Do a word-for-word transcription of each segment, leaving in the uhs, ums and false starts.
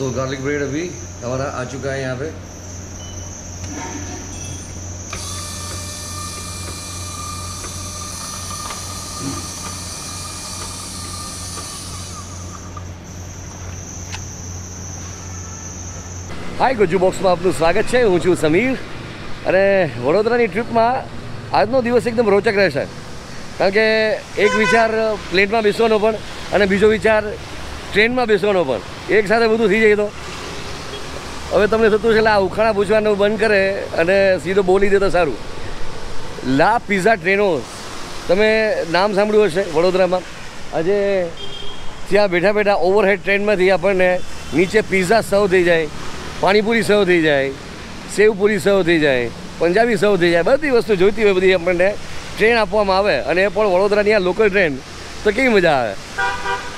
सो garlic bread अभी हमारा आ चुका है यहाँ पे। हाय गुज्जू बॉक्स में आपनु स्वागत है। हूँ छू समीर। अरे वडोदरा ट्रीप में આજનો દિવસ એકદમ રોચક રહેશે, કારણ કે એક વિચાર પ્લેનમાં બેસવાનો પણ અને બીજો વિચાર ટ્રેનમાં બેસવાનો પણ, એક સાથે બધું થઈ જાય તો હવે તમને થતું છે લા ઉખાણા પૂછવાનું બંધ કરે અને સીધો બોલી દે તો સારું। લા પીઝા ટ્રેનો તમે નામ સાંભળ્યું હશે વડોદરામાં। આજે ત્યાં બેઠા બેઠા ઓવરહેડ ટ્રેનમાંથી આપણને નીચે પીઝા સર્વ થઈ જાય, પાણીપુરી સર્વ થઈ જાય, સેવપુરી સર્વ થઈ જાય, पंजाबी सौ थी जाए, बड़ी वस्तु जोती हुई बड़ी अपने ट्रेन आप वडोदरा लोकल ट्रेन तो कई मजा आए।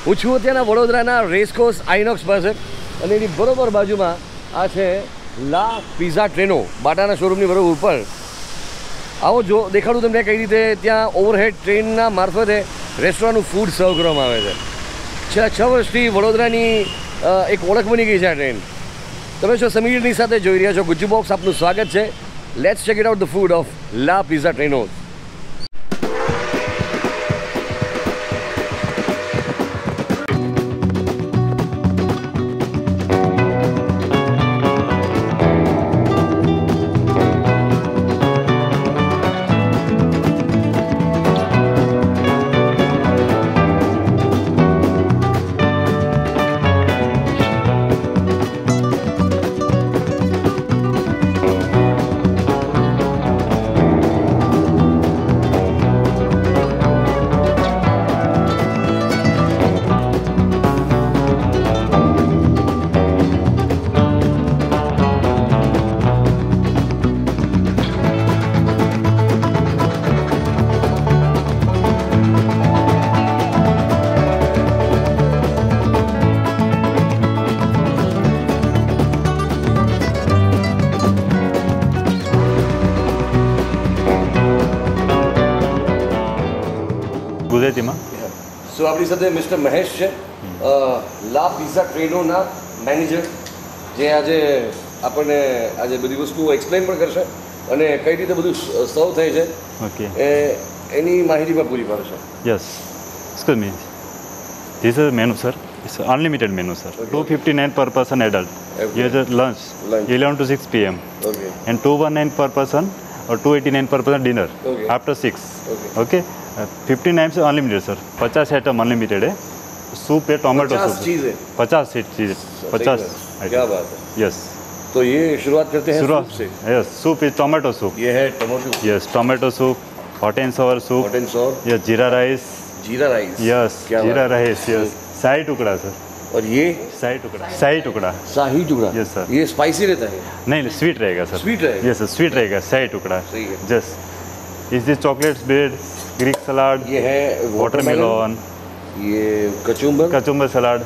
हूँ छू अत्यार वडोदरा रेसकोर्स आइनॉक्स पास अने बराबर बाजू में आ है ला पीझा ट्रेनो बाटाना शोरूम बराबर पर आओ जो देखाड़ू तमने कई रीते त्या ओवरहेड ट्रेन मार्फते रेस्टोरां फूड सर्व कर छह छ वर्ष वडोदरा एक ओळख बनी गई है आ ट्रेन। तब छो समीर साथ जी रहा छो गुज्जू बॉक्स, आपनु स्वागत है। Let's check it out the food of La Pizza Treno। આપણી સાથે મિસ્ટર મહેશ છે, લા પીઝા ટ્રેનોના મેનેજર, જે આજે આપણને આજે બધી વસ્તુ એક્સપ્લેન પણ કરશે અને કઈ રીતે બધું સર્વ થાય છે ઓકે એ એની માહિતી પણ પૂરી પાડશે। Yes excuse me, this is menu sir, it's unlimited menu sir, two fifty nine per person adult, યે just lunch eleven to six P M okay and two nineteen per person और two eighty nine per person dinner after six okay. Fifty nine से unlimited sir, पचास item unlimited है। Soup है, tomato soup है, पचास चीज़ें, पचास। क्या बात है। यस तो ये शुरुआत करते हैं शुरुआत से। Yes soup is tomato soup, ये है tomato. Yes tomato soup, hot and sour soup, hot and sour. Yes jeera rice, jeera rice. Yes jeera rice. Yes shahi tukda sir, और ये शाही टुकड़ा, शाही टुकड़ा, शाही टुकड़ा। यस सर ये स्पाइसी रहता है? नहीं स्वीट रहेगा सर, स्वीट रहेगा। यस सर स्वीट रहेगा shahi tukda. Yes is this chocolate bread, Greek salad, ये है वाटरमेलन, ये kachumber, kachumber salad,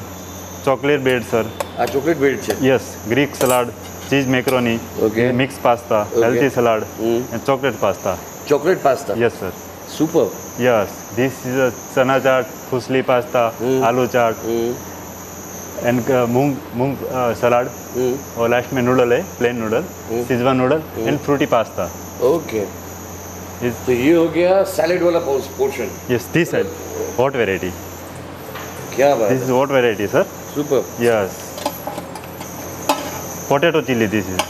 chocolate bread sir, आ चॉकलेट ब्रेड है। Yes Greek salad, cheese macaroni, okay mix pasta, healthy salad and chocolate pasta, chocolate pasta. Yes sir super. Yes this is chana chaat, fusilli pasta, aloo chaat and moong moong salad, और last में noodle है, plain noodle, Schezwan noodle and fruity pasta. Okay तो ये हो गया salad वाला portion. Yes this side hot variety. क्या बात है, this is hot variety sir, super. Yes potato chilli, this is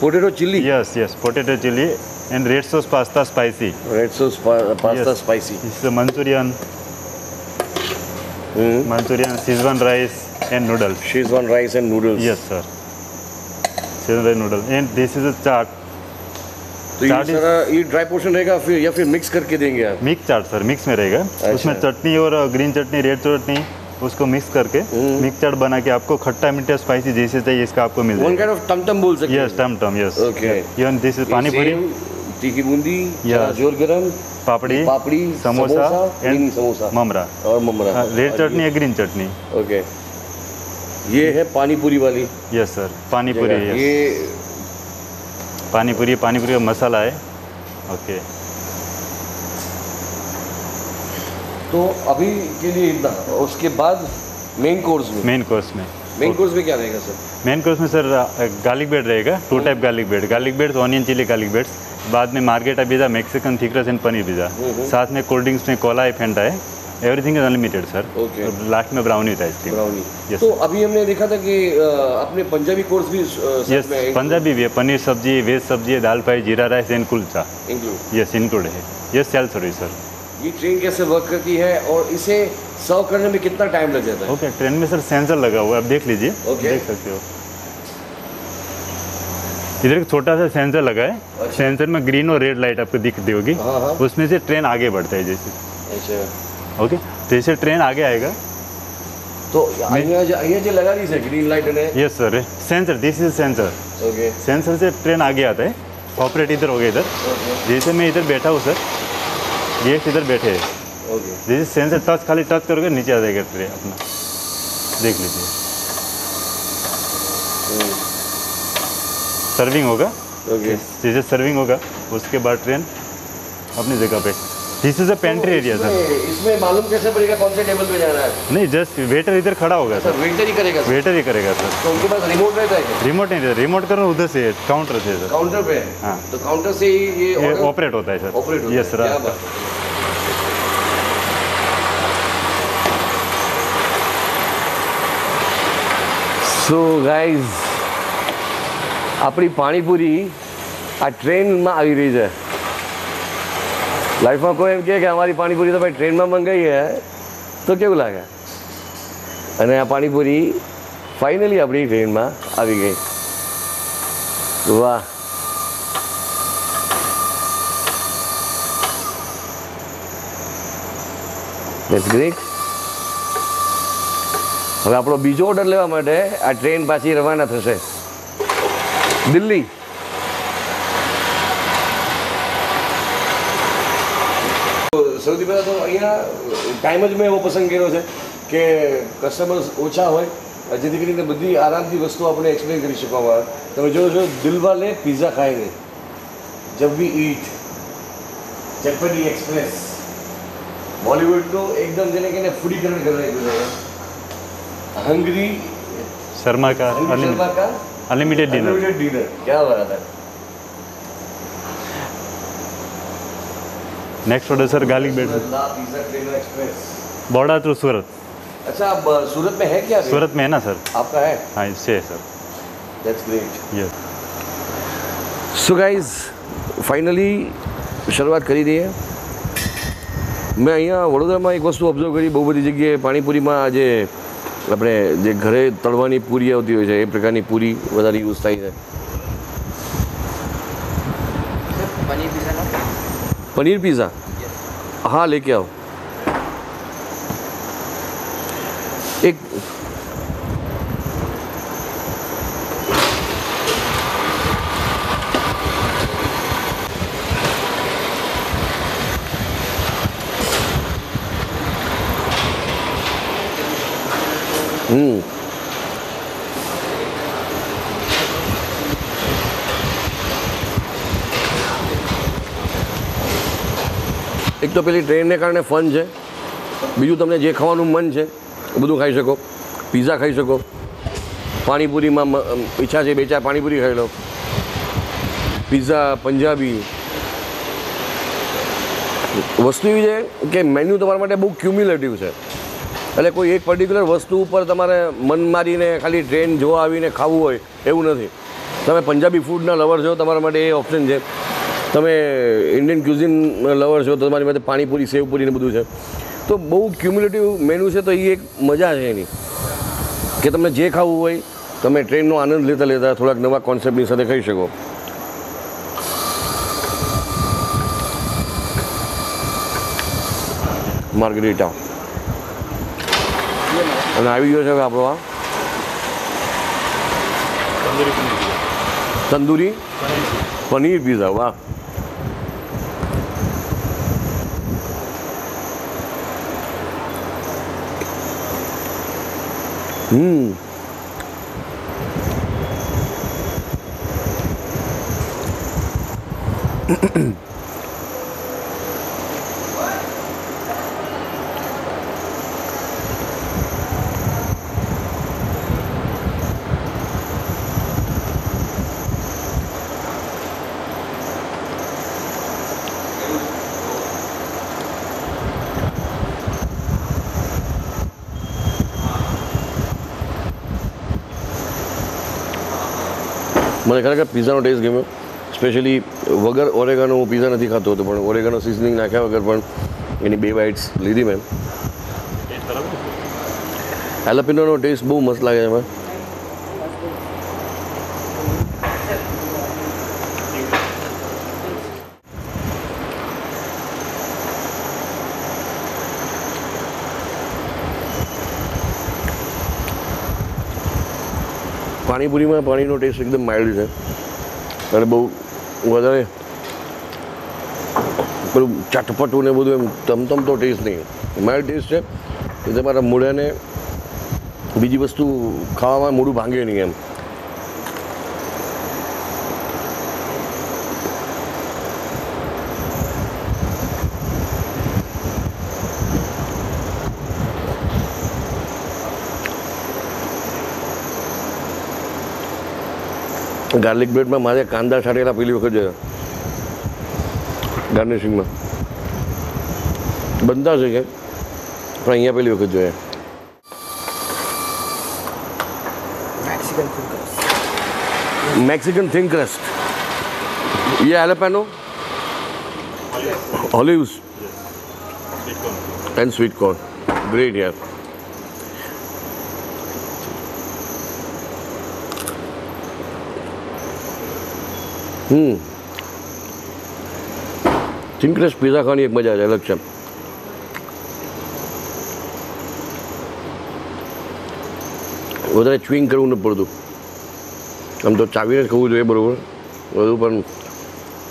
potato chilli. Yes yes potato chilli and red sauce pasta spicy, red sauce pasta spicy. This is Manchurian, Manchurian Schezwan rice and noodles, Schezwan rice and noodles. Yes sir Schezwan rice noodles and this is a chaat. तो ये सारा ये dry portion रहेगा फिर या फिर mix करके देंगे आप? मिक्स चाट सर, मिक्स में रहेगा। अच्छा। उसमें चटनी और ग्रीन चटनी, रेड चटनी, उसको मिक्स करके मिक्स चाट बना के आपको खट्टा मीठा स्पाइसी जैसे चाहिए इसका आपको मिल जाएगा। One kind of tum tum बोल सकते हैं। Yes tum tum. Yes okay even this is pani puri, teekhi boondi, jor garam, papdi, papdi samosa and samosa mamra, और ममरा रेड चटनी या ग्रीन चटनी। ओके ये है पानी पूरी वाली। यस सर पानी पूरी, ये पानीपुरी, पानीपुरी का मसाला है। ओके तो अभी के लिए इतना, उसके बाद मेन कोर्स में, मेन कोर्स में मेन कोर्स में क्या रहेगा सर? मेन कोर्स में सर गार्लिक ब्रेड रहेगा, two type garlic bread, garlic breads onion chilli garlic breads, बाद में margherita pizza, Mexican thick crust and paneer pizza, साथ में कोल्ड ड्रिंक्स में कोला है, फेंटा है, everything is unlimited sir. Okay, last में ब्राउनी था इसकी ब्राउनी। yes. तो अभी हमने देखा था कि अपने पंजाबी कोर्स भी साथ yes, में पंजाबी भी है, पनीर सब्जी, वेज सब्जी है, दाल फ्राई, जीरा rice and kulcha include. Yes include है। Yes cell service sir. ये ट्रेन कैसे वर्क करती है और इसे सर्व करने में कितना टाइम लग जाता है? ओके okay, ट्रेन में सर सेंसर लगा हुआ है, आप देख लीजिए। okay. देख सकते हो इधर एक छोटा सा सेंसर लगा है। अच्छा। सेंसर में ग्रीन और रेड लाइट आपको दिखती होगी। हाँ हाँ। उसमें से ट्रेन आगे बढ़ता है जैसे। अच्छा ओके okay, जैसे ट्रेन आगे आएगा तो ये जो लगा दी सर ग्रीन लाइट ने। Yes sir sensor, this is sensor. Okay sensor से ट्रेन आगे आता है। ऑपरेट इधर हो गया इधर। जैसे मैं इधर बैठा हूँ सर, ये इधर बैठे हैं। ओके जैसे सेंसर टच खाली टच करोगे नीचे आ जाएगा ट्रे अपना, देख लीजिए। सर्विंग होगा। ओके जैसे सर्विंग होगा उसके बाद ट्रेन अपनी जगह पे। This is a pantry area sir. इसमें मालूम कैसे पड़ेगा कौन से टेबल पे जाना है? नहीं जस्ट वेटर इधर खड़ा होगा सर, वेटर ही करेगा वेटर ही करेगा सर। तो उनके पास रिमोट रहता है? रिमोट नहीं, रिमोट करो उधर से काउंटर से सर। काउंटर पे? हाँ तो काउंटर से ही ये ऑपरेट होता है सर। ऑपरेट होता है सर। सो गाइज આપણી પાણીપુરી આ ટ્રેનમાં આવી રહી છે। લાઈફમાં કોઈ એમ કહે કે અમારી પાણીપુરી તો ભાઈ ટ્રેનમાં મંગાવી છે તો કેવું લાગે? અને આ પાણીપુરી ફાઇનલી આપણી ટ્રેનમાં આવી ગઈ। વાહ ધેટ્સ ગ્રેટ। હવે આપણો બીજો ઓર્ડર લેવા માટે આ ટ્રેન પાછી રવાના થશે દિલ્હી। સૌથી પહેલાં તો અહીંયા ટાઈમ જ મેં એવો પસંદ કર્યો છે કે કસ્ટમર્સ ઓછા હોય જેથી કરીને બધી આરામથી વસ્તુ આપણે એક્સપ્લેન કરી શકવામાં આવે। તમે જોવો છો દિલવાલે પીઝા ખાઈને જબ વી ઈટ જપની એક્સપ્રેસ બોલિવૂડનો એકદમ જેને કહીને ફૂડીકરણ કરવા हंगरी शर्मा का अनलिमिटेड डिनर डिनर क्या बात है। Next order sir garlic bread La pizza ट्रेनो express Baroda to Surat. अच्छा आप सूरत में है क्या? सूरत में है ना सर आपका है? हाँ इससे है sir. That's great. Yes so guys finally शुरुआत करी दी है। मैं अँ वडोदरा में एक वस्तु ऑब्जर्व करी, बहुत बड़ी जगह पानीपुरी में आज अपने जे घरे तळवानी पूरी आवती होय छे ए प्रकारनी पूरी वधारे यूज थाय छे। पनीर पिज़्ज़ा, पनीर पिज़्ज़ा हाँ लेके आओ एक। एक तो पेली ट्रेन ने कारण फन है, बीजू तमने जे खावा मन है बधु खाई सको, पिज़्ज़ा खाई सको, पानीपुरी में इच्छा है बेचार पानीपुरी खाई लो, पिज़्ज़ा पंजाबी वस्तु है कि मेन्यू तमारा बहुत क्यूम्युलेटिव है। એટલે કોઈ એક પર્ટિક્યુલર વસ્તુ ઉપર તમારે મન મારીને ખાલી ટ્રેન જોવા આવીને ખાવું હોય એવું નથી। તમે પંજાબી ફૂડના લવર છો તમારા માટે એ ઓપ્શન છે, તમે ઇન્ડિયન ક્યુઝિન લવર છો તો તમારી માટે પાણીપુરી સેવપુરી ને બધું છે। તો બહુ ક્યુમ્યુલેટિવ મેન્યુ છે તો એ એક મજા છે એની કે તમને જે ખાવું હોય તમે ટ્રેનનો આનંદ લેતા લેતા થોડાક નવા કોન્સેપ્ટની સાથે ખાઈ શકો। માર્ગરીટા અને આવી ગયો છે આપણો આ તંદૂરી પનીર પીઝા। વાહ હમ मैंने खरेखर पिज़्ज़ानो टेस्ट गम्यो स्पेशली वगर ओरेगानो हूँ पिज़्ज़ा नहीं खाते तो ओरेगानो सीजनिंग नाख्या वगर पण एनी बे बाइट्स लीधी मैं हेलापिनोनो टेस्ट बहुत मस्त लगे मैं पानीपुरी में पानी नो टेस्ट एकदम माइल्ड है पर बहुत वधारे पर चटपटू ने बधु एम तमतम तो टेस्ट नहीं माइल्ड टेस्ट है तो तमारा मोढ़ा ने बीजी वस्तु खावा में मोढ़ू भांगे नहीं एम गार्लिक ब्रेड में मारे कांदा छाटेला पहली वक्त जो गार्निशिंग में बनता है क्या पर अँ पहली वक्त जो है मैक्सिकन थिन क्रस्ट ये jalapeno olives and sweet corn great यार हम्म थिन क्रस्ट पिज़्ज़ा खानी एक मजा आ जाए अलग से વધારે ચ્યુઇંગ કરવું ન પડતું આમ તો ચાવીને ખાવું જોઈએ બરાબર બધું પણ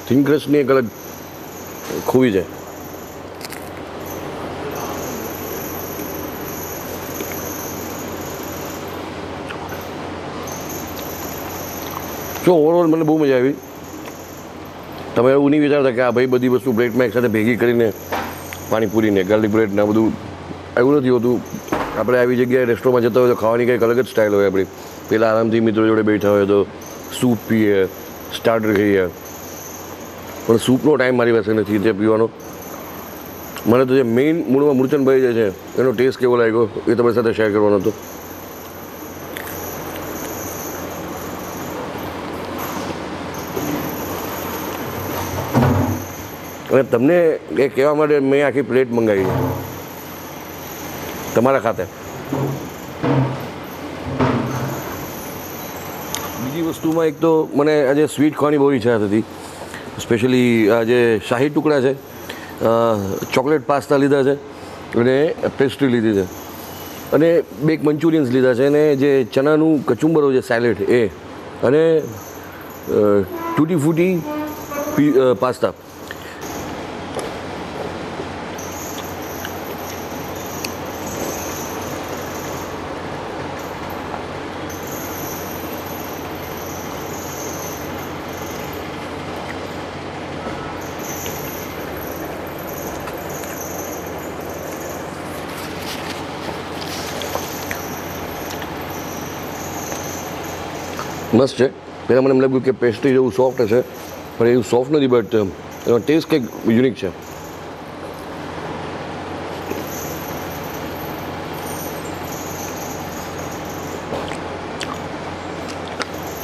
થિન ક્રસ્ટની એક અલગ ખોવી જાય જો ઓવરઓલ મને બહુ મજા આવી तब एवं नहीं विचारता कि आ भाई बड़ी वस्तु ब्रेड में एक साथ भेगी करीने पानीपुरी ने गार्लिक ब्रेड ने बधु एवं नहीं होतुं आपणे आवी जग्याए रेस्टोरंट में जता होय तो खावानी कंईक अलग ज स्टाइल होय आपणी पेला आरामथी मित्रों जोड़े बैठा होय तो सूप पीए स्टार्टर खाईए पण सूपनो टाइम मारी पासे नथी ते पीवानो मने तो जे मेन मूळमां मूर्छन भराई जाय छे एनो टेस्ट केवो लाग्यो ए तमारी साथे शेयर करवानो हतो तमने ये कहवा माटे मैं आखी प्लेट मंगाई तमारा खाते बीजी वस्तु में एक तो मने आज स्वीट खावानी बहुत इच्छा थी स्पेशली आज शाही टुकड़ा है चॉकलेट पास्ता लीधा है पेस्ट्री लीधी है अने बेक मंचूरियन्स लीधा है चनानु कचुंबरो सैलेड ए अने टूटी फूटी पास्ता मस्त है पहला मैंने लगे कि पेस्ट्री जो सॉफ्ट है पर यू सॉफ्ट नहीं बट टेस्ट के यूनिक है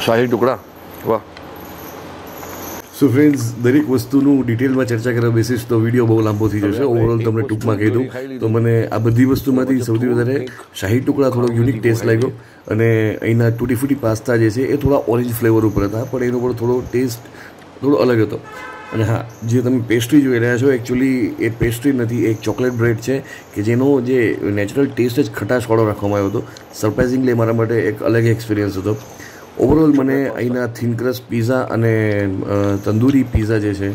शाही टुकड़ा वाह सो फ्रेंड्स દરેક વસ્તુનું ડિટેલમાં ચર્ચા કરવા બેસીસ તો વિડીયો બહુ લાંબો થઈ જશે ઓવરઓલ તમને ટૂંકમાં કહી દઉં તો મને આ બધી વસ્તુમાંથી સૌથી વધારે શાહી ટુકડા થોડો યુનિક ટેસ્ટ લાગ્યો અને અહીંના ટૂટી ફૂટી પાસ્તા જે છે એ થોડા ઓરેન્જ ફ્લેવર ઉપર હતા પણ એનો પણ થોડો ટેસ્ટ થોડો અલગ હતો અને હા જે તમે પેસ્ટ્રી જોઈ રહ્યા છો એકચ્યુઅલી એ પેસ્ટ્રી નથી એક ચોકલેટ બ્રેડ છે કે જેનો જે નેચરલ ટેસ્ટ જ ખટાશવાળો રાખવામાં આવ્યો હતો સરપ્રાઇઝિંગલી મારા માટે એક અલગ એક્સપિરિયન્સ હતો ओवरऑल मैंने अहीना थीन क्रस्ट पिज़्ज़ा अने तंदूरी पिज़्ज़ा जैसे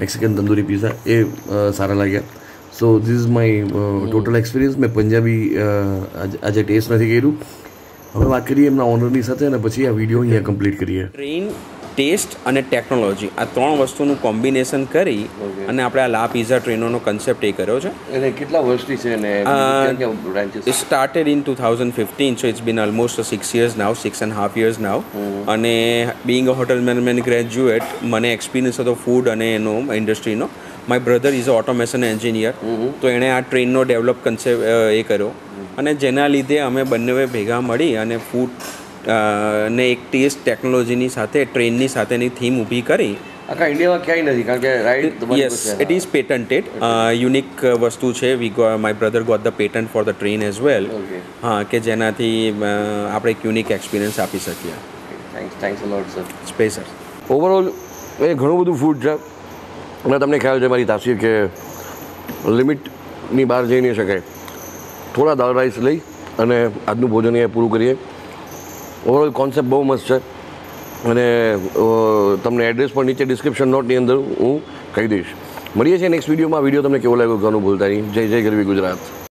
मेक्सिकन तंदूरी पिज़्ज़ा ए सारा लग्या so this is my total experience मैं पंजाबी आज टेस्ट नहीं करूँ हमें बात करिए एमना ओनरनी साथे अने पछी आ विडियो अहींया कम्प्लीट करिए ट्रेन टेस्ट अने टेक्नोलॉजी आ त्रण वस्तुनु कॉम्बिनेशन करी अने आपणे आ ला पिज़्ज़ा ट्रेनोनो कन्सेप्ट ए कर्यो छे एने केटला वर्षथी छे ने क्या क्या branches it started in two thousand fifteen so it's been almost six years now six and half years now अने being a hotel management graduate मने एक्सपीरियंस हतो फूड अने एनो इंडस्ट्रीनो my brother is a automation engineer तो एने आ ट्रेननो develop concept ए कर्यो अने जेना लीधे अमे बन्ने भेगा मळी अने फूड ने एक टेस्ट टेक्नोलॉजीनी साथे ट्रेननी साथेनी थीम ऊभी करी। आखा इंडिया में क्यांय नथी कारण के right yes it is patented unique वस्तु छे। We my brother got the patent for the train as well. हाँ के जेनाथी आपणे एक यूनिक एक्सपीरियंस आपी शकीए। Thanks thanks a lot sir. Space sir overall એ ઘણું બધું ફૂડ છે અને તમને ખ્યાલ છે મારી તાસીર કે લિમિટની બહાર જઈ નહીં શકાય। થોડા દાળ રાઈસ લઈ અને આજનું ભોજન એ પૂરું કરીએ। ઓવરઓલ કોન્સેપ્ટ બહુ મસ્ત છે અને તમને એડ્રેસ પણ નીચે ડિસ્ક્રિપ્શન નોટની અંદર હું કહી દઈશ। મળીએ છીએ નેક્સ્ટ વિડીયોમાં। વિડીયો તમને કેવો લાગ્યો ઘણું ભૂલતા નહીં। જય જય ગરવી ગુજરાત।